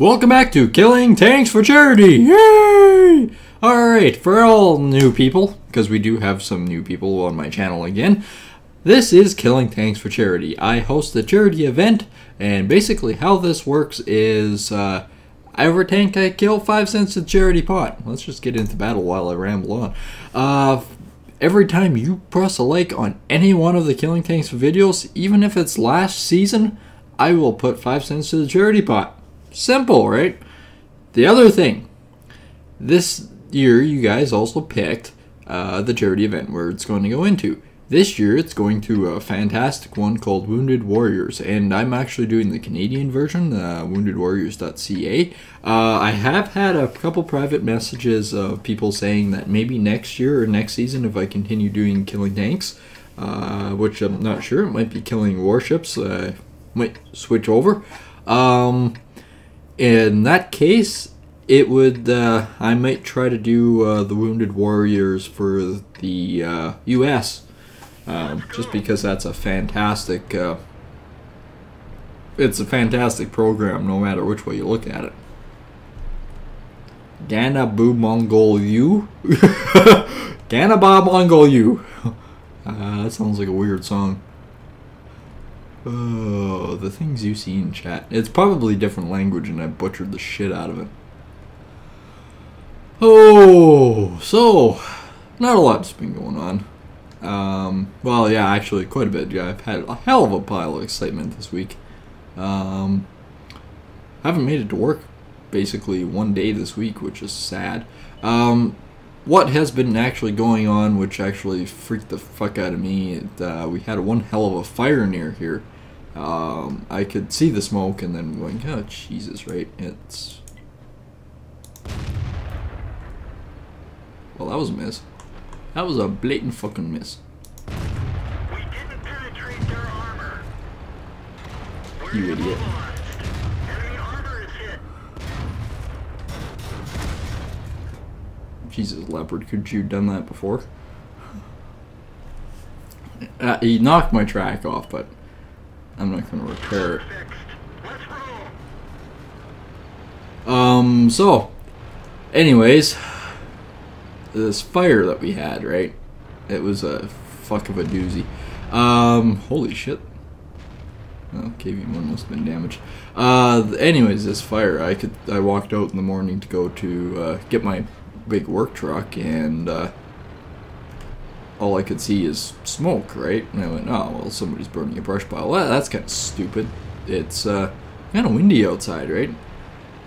Welcome back to Killing Tanks for Charity! Yay! Alright, for all new people, because we do have some new people on my channel again, this is Killing Tanks for Charity. I host a charity event, and basically how this works is, every tank I kill, 5 cents to the charity pot. Let's just get into battle while I ramble on. Every time you press a like on any one of the Killing Tanks for videos, even if it's last season, I will put 5 cents to the charity pot. Simple, right? The other thing, this year you guys also picked the charity event where it's going to go into. This year it's going to a fantastic one called Wounded Warriors, and I'm actually doing the Canadian version, WoundedWarriors.ca. I have had a couple private messages of people saying that maybe next year or next season, if I continue doing Killing Tanks, which I'm not sure, it might be Killing Warships, might switch over. In that case, it would. I might try to do the Wounded Warriors for the U.S. Just because that's a fantastic. It's a fantastic program, no matter which way you look at it. Ganabu Mongol U. Ganabab Mongol U. That sounds like a weird song. Oh, the things you see in chat. It's probably different language and I butchered the shit out of it. Oh, so, not a lot's been going on. Well, yeah, actually quite a bit. Yeah, I've had a hell of a pile of excitement this week. I haven't made it to work basically one day this week, which is sad. What has been actually going on, which actually freaked the fuck out of me, we had one hell of a fire near here. I could see the smoke and then going, oh Jesus, right? It's... well, that was a miss. That was a blatant fucking miss. We didn't penetrate their armor. You idiot. Jesus, Leopard, could you have done that before? He knocked my track off, but I'm not going to repair it. So, anyways, this fire that we had, right? It was a fuck of a doozy. Holy shit. Oh, KV-1 must have been damaged. Anyways, this fire, I walked out in the morning to go to get my big work truck, and all I could see is smoke, right? And I went, oh, well, somebody's burning a brush pile. Well, that's kind of stupid. It's kind of windy outside, right?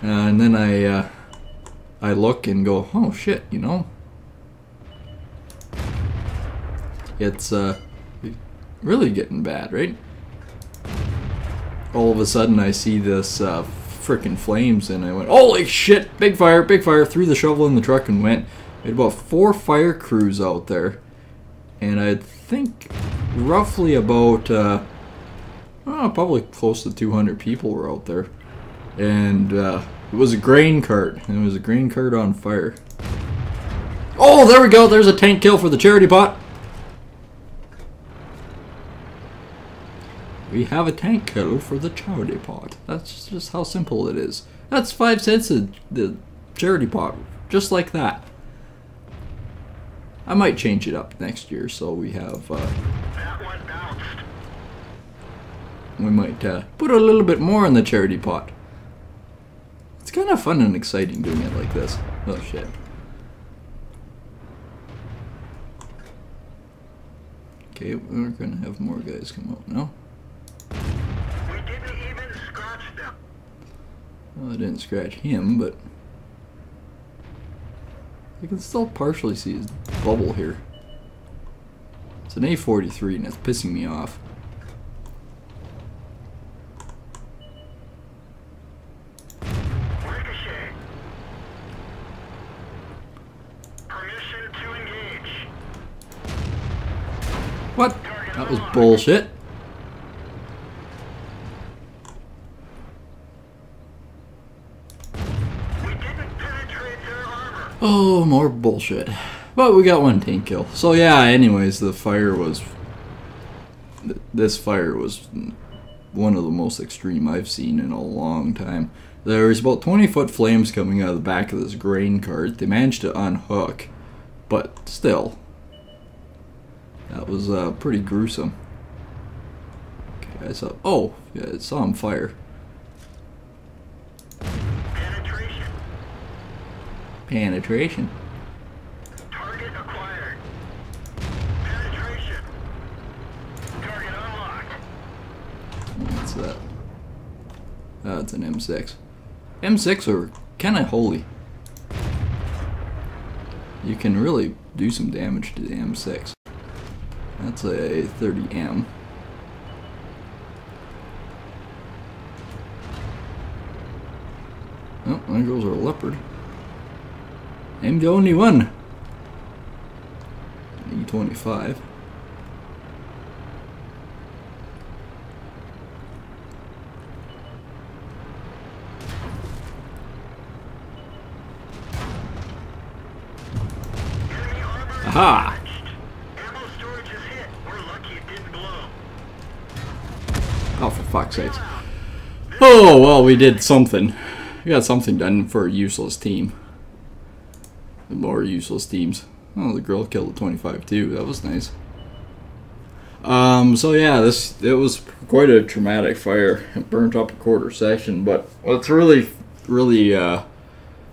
And then I look and go, oh shit, you know, it's really getting bad, right? All of a sudden I see this frickin' flames, and I went, holy shit, big fire, threw the shovel in the truck and went. We had about 4 fire crews out there, and I think roughly about, probably close to 200 people were out there, and it was a grain cart, and it was a grain cart on fire. Oh, there we go, there's a tank kill for the charity pot. We have a tank kill for the charity pot. That's just how simple it is. That's 5 cents of the charity pot, just like that. I might change it up next year, so we have. That one bounced. We might put a little bit more in the charity pot. It's kind of fun and exciting doing it like this. Oh shit. Okay, we're gonna have more guys come out now. Well, I didn't scratch him, but I can still partially see his bubble here. It's an A43 and it's pissing me off. Ricochet. Permission to engage. What? That was bullshit. Oh, more bullshit. But we got one tank kill. So yeah, anyways, the fire was... this fire was one of the most extreme I've seen in a long time. There is about 20-foot flames coming out of the back of this grain cart. They managed to unhook, but still, that was pretty gruesome. Okay, I saw. Oh, yeah, I saw him fire. Penetration. Penetration. Target acquired. Penetration. Target unlocked. What's that? That's an M6. M6 are kind of holy. You can really do some damage to the M6. That's a 30M. Oh, there goes our Leopard. I'm the only one. E-25. Ha! Ammo storage is hit. We're lucky it didn't blow. Oh, for fuck's sake. Oh, well, we did something. We got something done for a useless team. The more useless teams. Oh, the girl killed the 25 too. That was nice. So yeah, it was quite a traumatic fire. It burnt up a quarter section, but what's really, really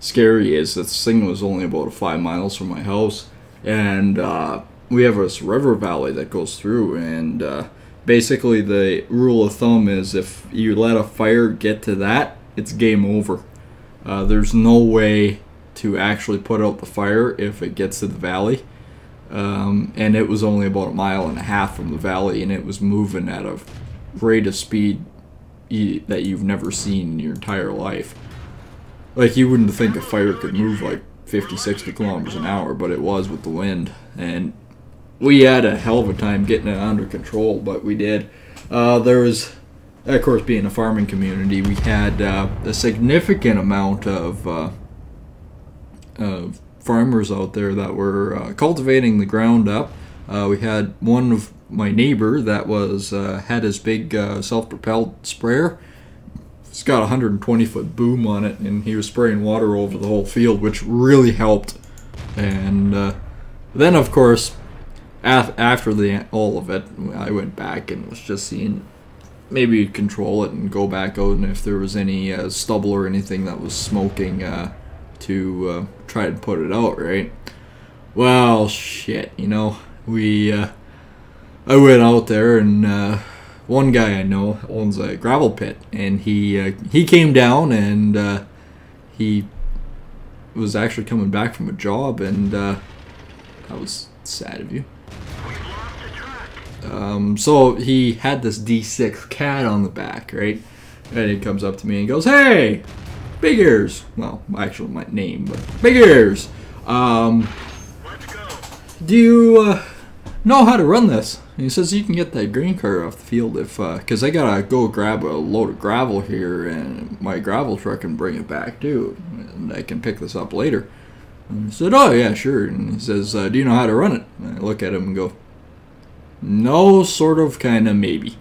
scary is this thing was only about 5 miles from my house. And we have this river valley that goes through, and basically the rule of thumb is if you let a fire get to that, it's game over. There's no way to actually put out the fire if it gets to the valley, and it was only about 1.5 miles from the valley, and it was moving at a rate of speed that you've never seen in your entire life. Like, you wouldn't think a fire could move like 50, 60 kilometers an hour, but it was with the wind, and we had a hell of a time getting it under control, but we did. There was, of course, being a farming community, we had a significant amount of farmers out there that were cultivating the ground up. We had one of my neighbor that was had his big self-propelled sprayer. It's got a 120-foot boom on it, and he was spraying water over the whole field, which really helped. And then, of course, after all of it, I went back and was just seeing maybe control it and go back out, and if there was any stubble or anything that was smoking, to try and put it out, right? Well, shit, you know, I went out there, and one guy I know owns a gravel pit, and he came down, and he was actually coming back from a job, and that was sad of you. So he had this D6 cat on the back, right? And he comes up to me and goes, "Hey, Big Ears." Well, actually my name, but Big Ears. Let's go. Do you know how to run this? And he says, "You can get that green cart off the field if, because I gotta go grab a load of gravel here and my gravel truck and bring it back too, and I can pick this up later." And I said, "Oh yeah, sure." And he says, "Do you know how to run it?" And I look at him and go, "No, sort of, kind of, maybe."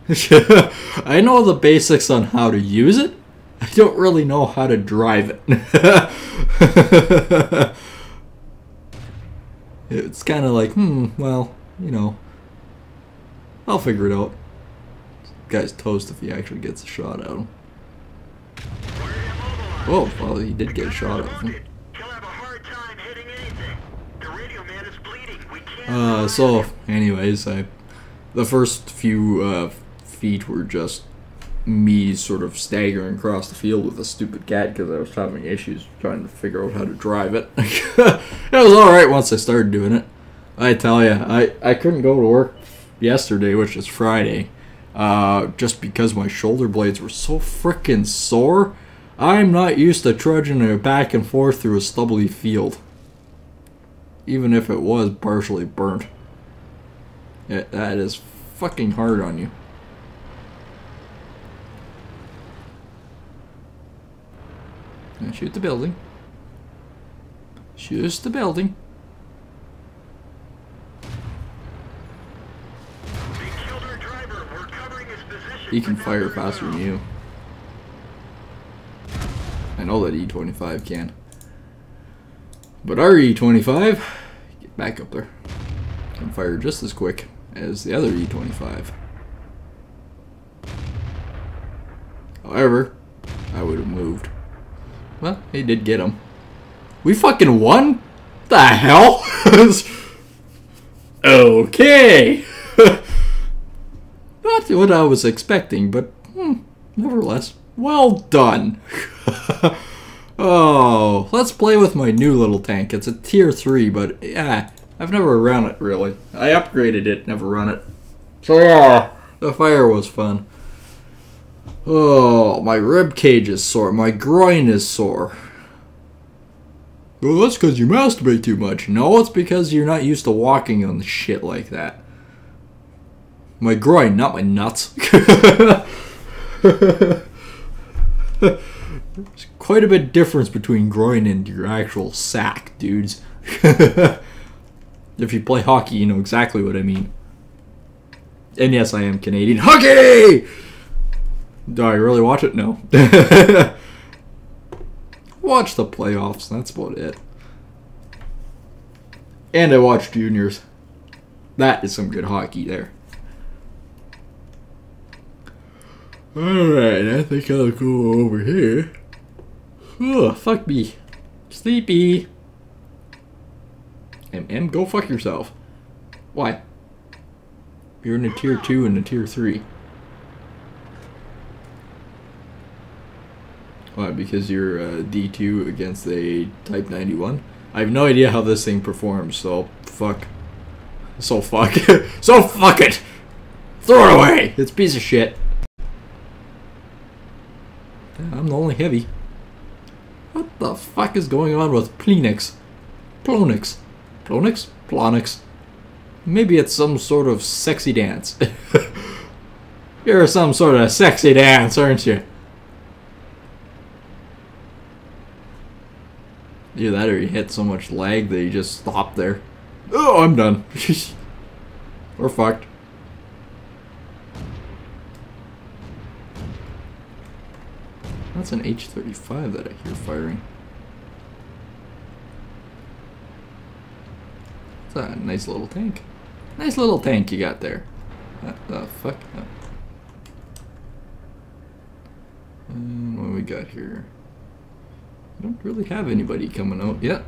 I know the basics on how to use it. I don't really know how to drive it. It's kind of like, well, you know, I'll figure it out. This guy's toast if he actually gets a shot at him. Oh, well, he did get a shot at him. So, anyways, the first few feet were just me sort of staggering across the field with a stupid cat because I was having issues trying to figure out how to drive it. It was alright once I started doing it. I tell you, I couldn't go to work yesterday, which is Friday, just because my shoulder blades were so frickin' sore. I'm not used to trudging it back and forth through a stubbly field, even if it was partially burnt. That is fucking hard on you. And shoot the building. Shoot the building. He can fire faster than you. I know that E-25 can. But our E-25, get back up there, can fire just as quick as the other E-25. However, I would have moved. Well, he did get him. We fucking won? The hell? Okay. Not what I was expecting, but nevertheless, well done. Oh, let's play with my new little tank. It's a tier 3, but yeah, I've never run it really. I upgraded it, never run it. So yeah, the fire was fun. Oh, my rib cage is sore. My groin is sore. Well, that's because you masturbate too much. No, it's because you're not used to walking on shit like that. My groin, not my nuts. There's quite a bit of difference between groin and your actual sack, dudes. If you play hockey, you know exactly what I mean. And yes, I am Canadian. Hockey! Do I really watch it? No. Watch the playoffs, that's about it. And I watch juniors. That is some good hockey there. Alright, I think I'll go over here. Oh, fuck me. Sleepy. MM, go fuck yourself. Why? You're in a tier 2 and a tier 3. Why? Because you're D2 against a Type 91? I have no idea how this thing performs, so fuck. So fuck. So fuck it! Throw it away! It's a piece of shit. Yeah, I'm the only heavy. What the fuck is going on with Plenix? Plonix? Plonix? Plonix. Maybe it's some sort of sexy dance. You're some sort of sexy dance, aren't you? Either that or you hit so much lag that you just stop there. Oh, I'm done. We're fucked. That's an H35 that I hear firing. It's a nice little tank. Nice little tank you got there. What the fuck? And what do we got here? I don't really have anybody coming out yet.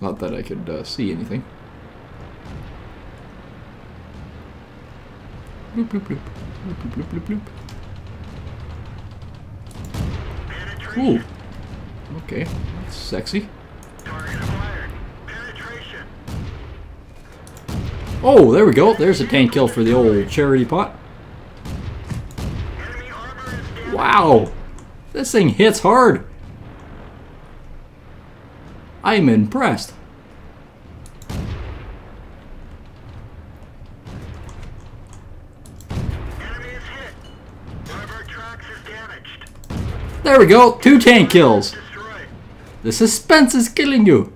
Not that I could see anything. Bloop, bloop, bloop. Bloop, bloop, bloop, bloop. Ooh. Okay, that's sexy. Oh, there we go. There's a tank kill for the old charity pot. Wow. This thing hits hard. I'm impressed. Enemy is hit. One of our tracks is damaged. There we go, 2 tank kills. Destroyed. The suspense is killing you.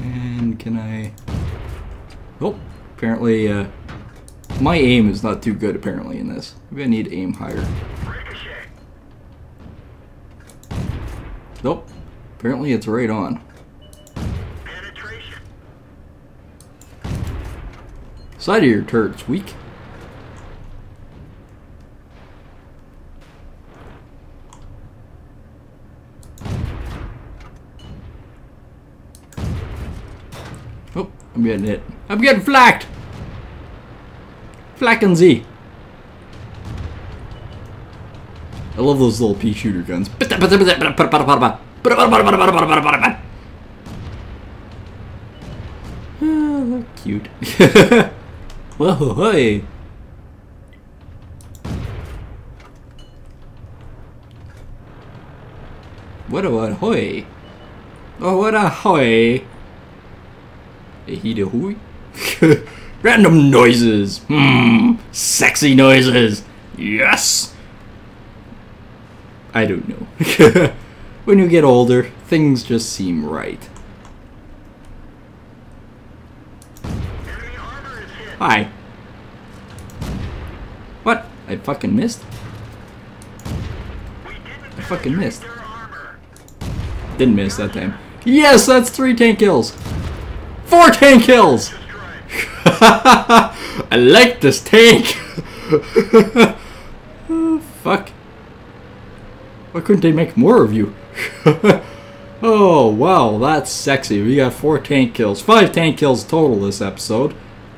And can I... Oh, apparently my aim is not too good apparently in this. Maybe I need to aim higher. Nope. Apparently it's right on. Penetration. Side of your turret's weak. I'm getting hit. I'm getting flacked! Flacken Z! I love those little pea shooter guns. Oh, they're cute. Whoa, hey! What a hoy! Oh, what a hoy! Random noises. Sexy noises. Yes. I don't know. when you get older, things just seem right. Hi. What? I fucking missed? I fucking missed. Didn't miss that time. Yes, that's 3 tank kills. 4 tank kills! I like this tank! Oh, fuck. Why couldn't they make more of you? Oh, wow, that's sexy. We got 4 tank kills. 5 tank kills total this episode.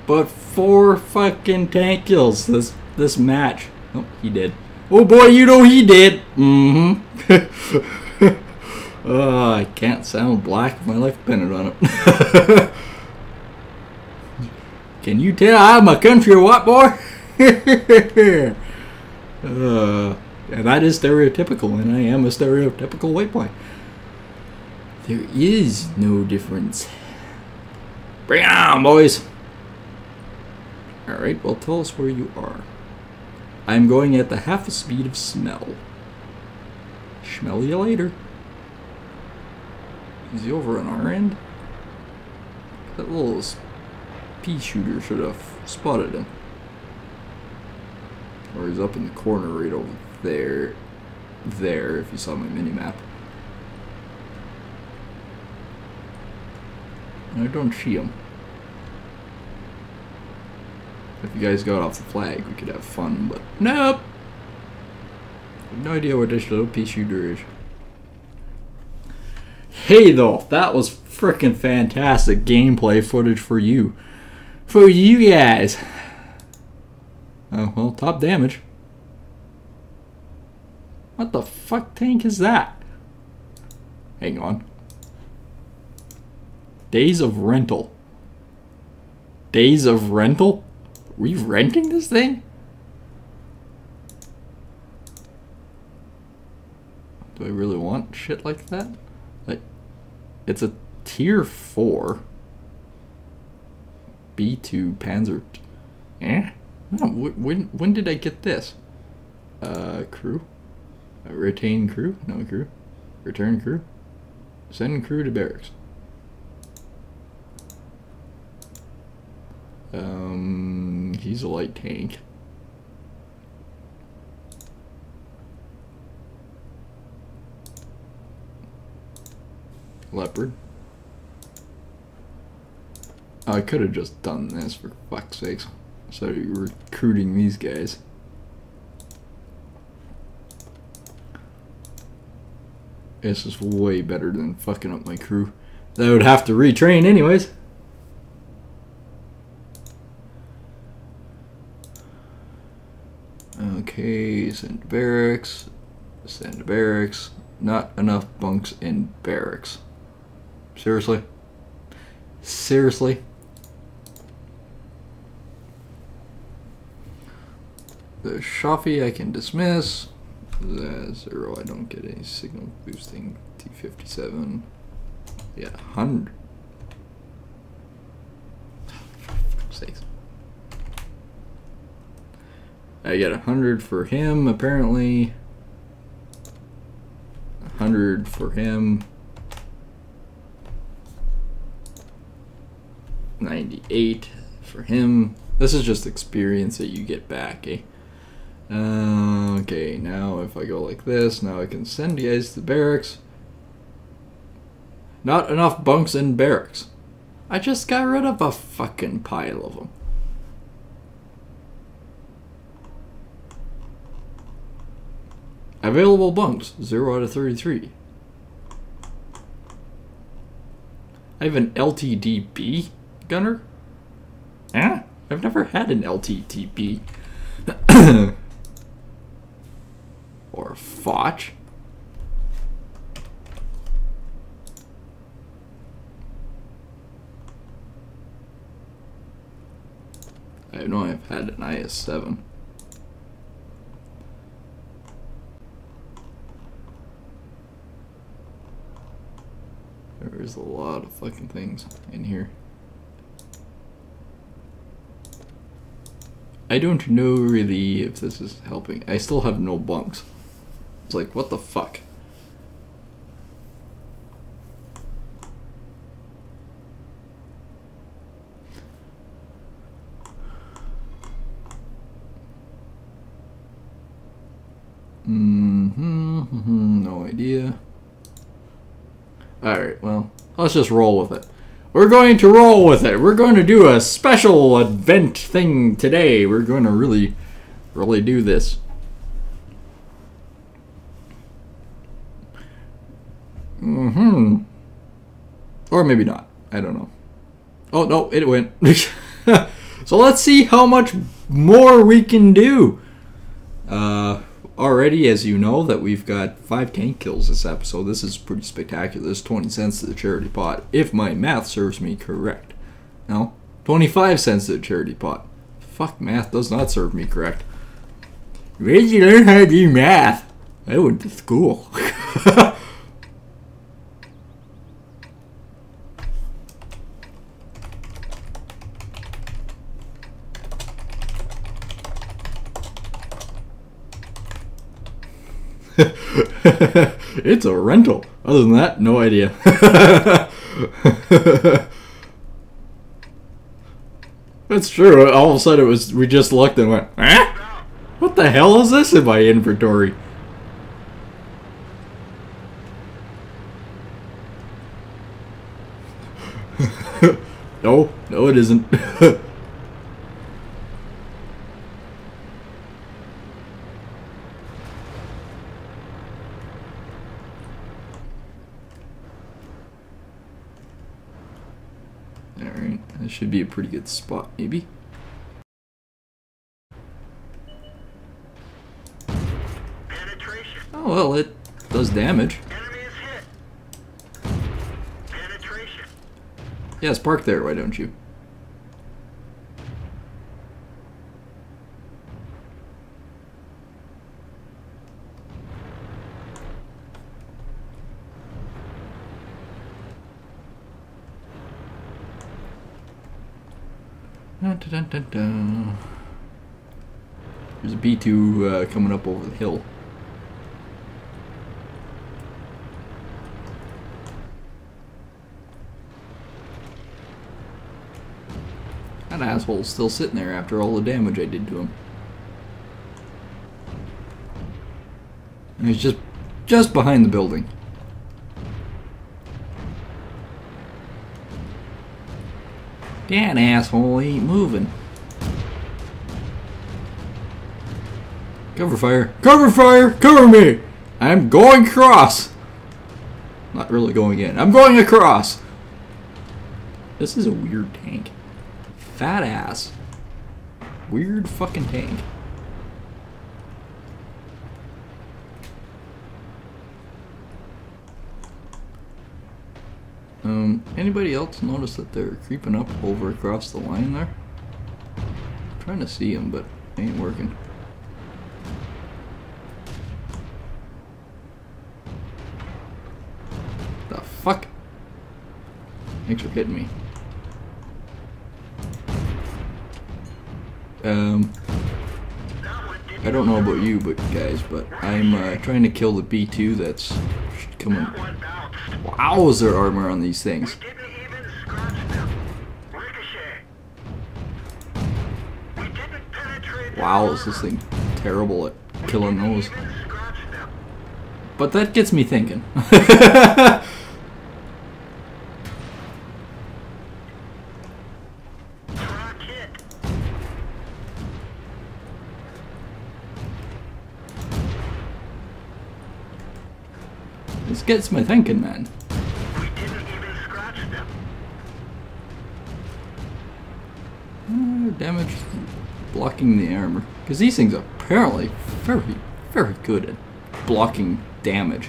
But 4 fucking tank kills this match. Oh, he did. Oh boy, you know he did! Mm-hmm. Oh, I can't sound black if my life depended on it. Can you tell I'm a country or what, boy? And that is stereotypical, and I am a stereotypical white boy. There is no difference. Bring it on, boys! Alright, well, tell us where you are. I'm going at the half the speed of smell. Smell you later. Is he over on our end? That little pea shooter should have spotted him. Or he's up in the corner right over there. There, if you saw my mini-map. I don't see him. If you guys got off the flag, we could have fun, but nope! No idea what this little pea shooter is. Hey though, that was frickin' fantastic gameplay footage for you. For you guys. Oh, well, top damage. What the fuck tank is that? Hang on. Days of rental. Days of rental? Are we renting this thing? Do I really want shit like that? Like, it's a tier 4 B2 Panzer. Eh? No, when did I get this? Crew? Retain crew? No crew. Return crew? Send crew to barracks. He's a light tank. Leopard. Oh, I could have just done this for fuck's sakes. So you're recruiting these guys. This is way better than fucking up my crew. They would have to retrain anyways. Okay, send to barracks. Send to barracks. Not enough bunks in barracks. Seriously? Seriously? The Shafi I can dismiss. The 0, I don't get any signal boosting. T57. Yeah, 100. For fuck's sake. I get 100 for him, apparently. 100 for him. 98 for him. This is just experience that you get back, eh? Okay, now if I go like this, now I can send you guys to barracks. Not enough bunks in barracks. I just got rid of a fucking pile of them. Available bunks, 0 out of 33. I have an LTDB gunner? Eh? I've never had an LTDB. Or a Foch. I know I've had an IS-7. There's a lot of fucking things in here. I don't know really if this is helping. I still have no bunks. It's like, what the fuck? No idea. Alright, well, let's just roll with it. We're going to roll with it. We're going to do a special event thing today. We're going to really do this. Or maybe not. I don't know. Oh, no, it went. So let's see how much more we can do. Already, as you know, that we've got 5 tank kills this episode. This is pretty spectacular. This is 20 cents to the charity pot, if my math serves me correct. No, 25 cents to the charity pot. Fuck, math does not serve me correct. Where'd you learn how to do math? I went to school. It's a rental. Other than that, no idea. That's true. All of a sudden, it was we just looked and went, eh? What the hell is this in my inventory? No, it isn't. Should be a pretty good spot, maybe. Penetration. Oh, well, it does damage. Enemy is hit. Penetration. Yes, park there, why don't you? Dun-dun-dun-dun. There's a B2 coming up over the hill. That asshole's still sitting there after all the damage I did to him. And he's just behind the building. That asshole ain't moving. Cover fire. Cover fire! Cover me! I'm going across! Not really going in. I'm going across! This is a weird tank. Fat ass. Weird fucking tank. Anybody else notice that they're creeping up over across the line there? I'm trying to see them, but it ain't working. The fuck? Thanks for hitting me. I don't know about you, but guys, but I'm trying to kill the B2 that's coming. Wow, is there armor on these things? We didn't even scratch them. Ricochet. We didn't penetrate. Wow, is this thing terrible at killing those? But that gets me thinking. This gets me thinking, man. We didn't even scratch them. Damage blocking the armor. Because these things are apparently very good at blocking damage.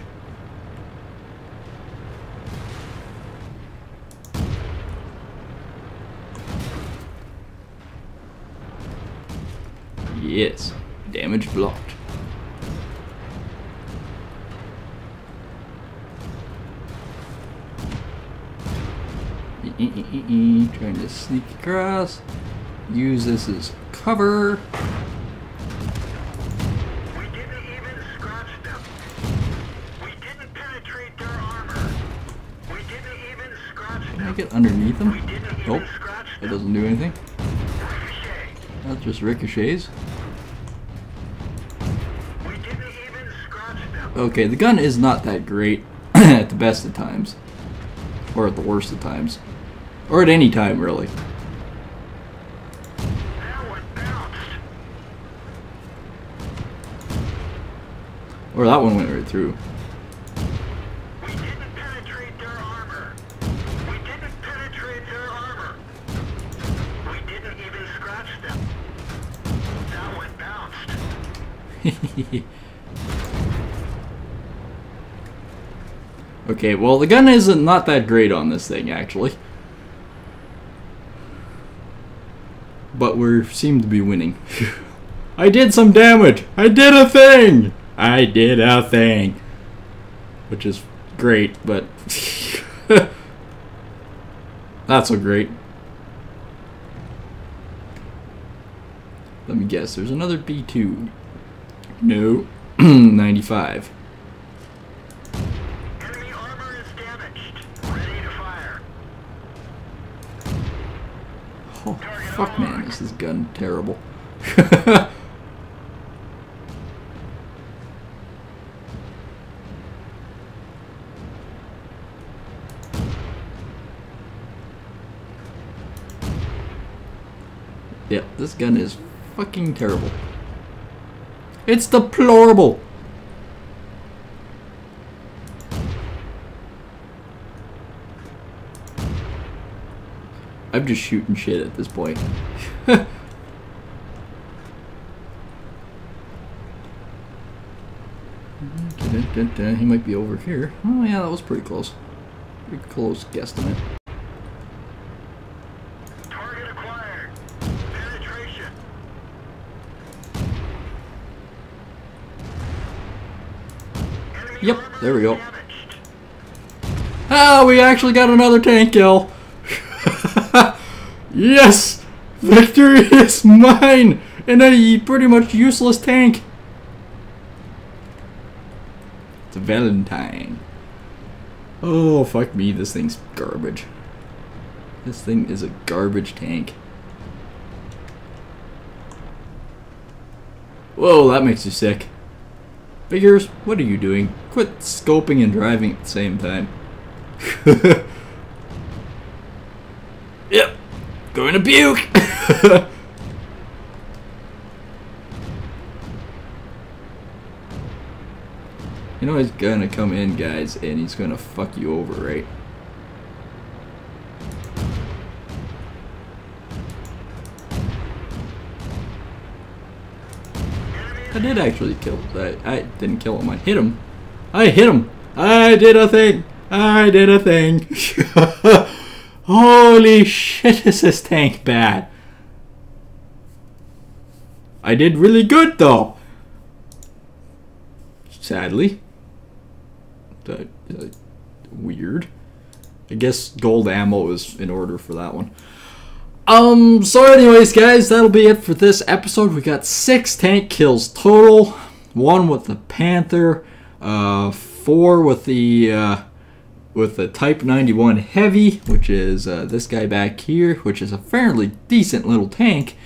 Yes, damage blocked. Trying to sneak across. Use this as cover. We didn't even scratch them. We didn't penetrate their armor. We didn't even scratch them. Can I get underneath them? Nope. That doesn't do anything. Ricochet. That just ricochets. We didn't even Okay, the gun is not that great at the best of times, or at the worst of times, or at any time really. Or that one went right through. We didn't penetrate their armor. We didn't penetrate their armor. We didn't even scratch them. That one bounced. Okay, well the gun isn't not that great on this thing actually. But we seem to be winning. I did some damage! I did a thing! I did a thing, which is great, but not so great. Let me guess, there's another B2. No, 95. Enemy armor is damaged. Ready to fire. Oh, fuck man, this is gun terrible. Yeah, this gun is fucking terrible. It's deplorable! I'm just shooting shit at this point. He might be over here. Oh yeah, that was pretty close. Pretty close guesstimate. Yep, there we go. Ah, we actually got another tank kill. Yes! Victory is mine! And a pretty much useless tank. It's a Valentine. Oh, fuck me, this thing's garbage. This thing is a garbage tank. Whoa, that makes you sick. Figures, what are you doing? Quit scoping and driving at the same time. Yep, going to puke! You know he's gonna come in, guys, and he's gonna fuck you over, right? I did actually kill that. I didn't kill him. I hit him. I hit him. I did a thing. I did a thing. Holy shit, is this tank bad. I did really good though. Sadly. Weird. I guess gold ammo was in order for that one. So anyways guys, that'll be it for this episode. We got 6 tank kills total. 1 with the Panther, 4 with the Type 91 Heavy, which is this guy back here, which is a fairly decent little tank.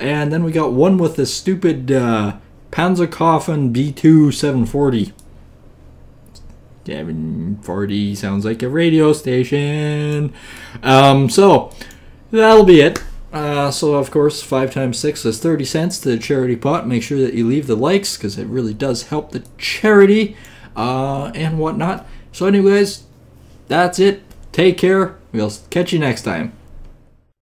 And then we got 1 with this stupid Panzerkoffen B2 740. 740 sounds like a radio station. So that'll be it. So of course 5 times 6 is 30 cents to the charity pot. Make sure that you leave the likes because it really does help the charity and whatnot. So anyways, that's it. Take care. We'll catch you next time.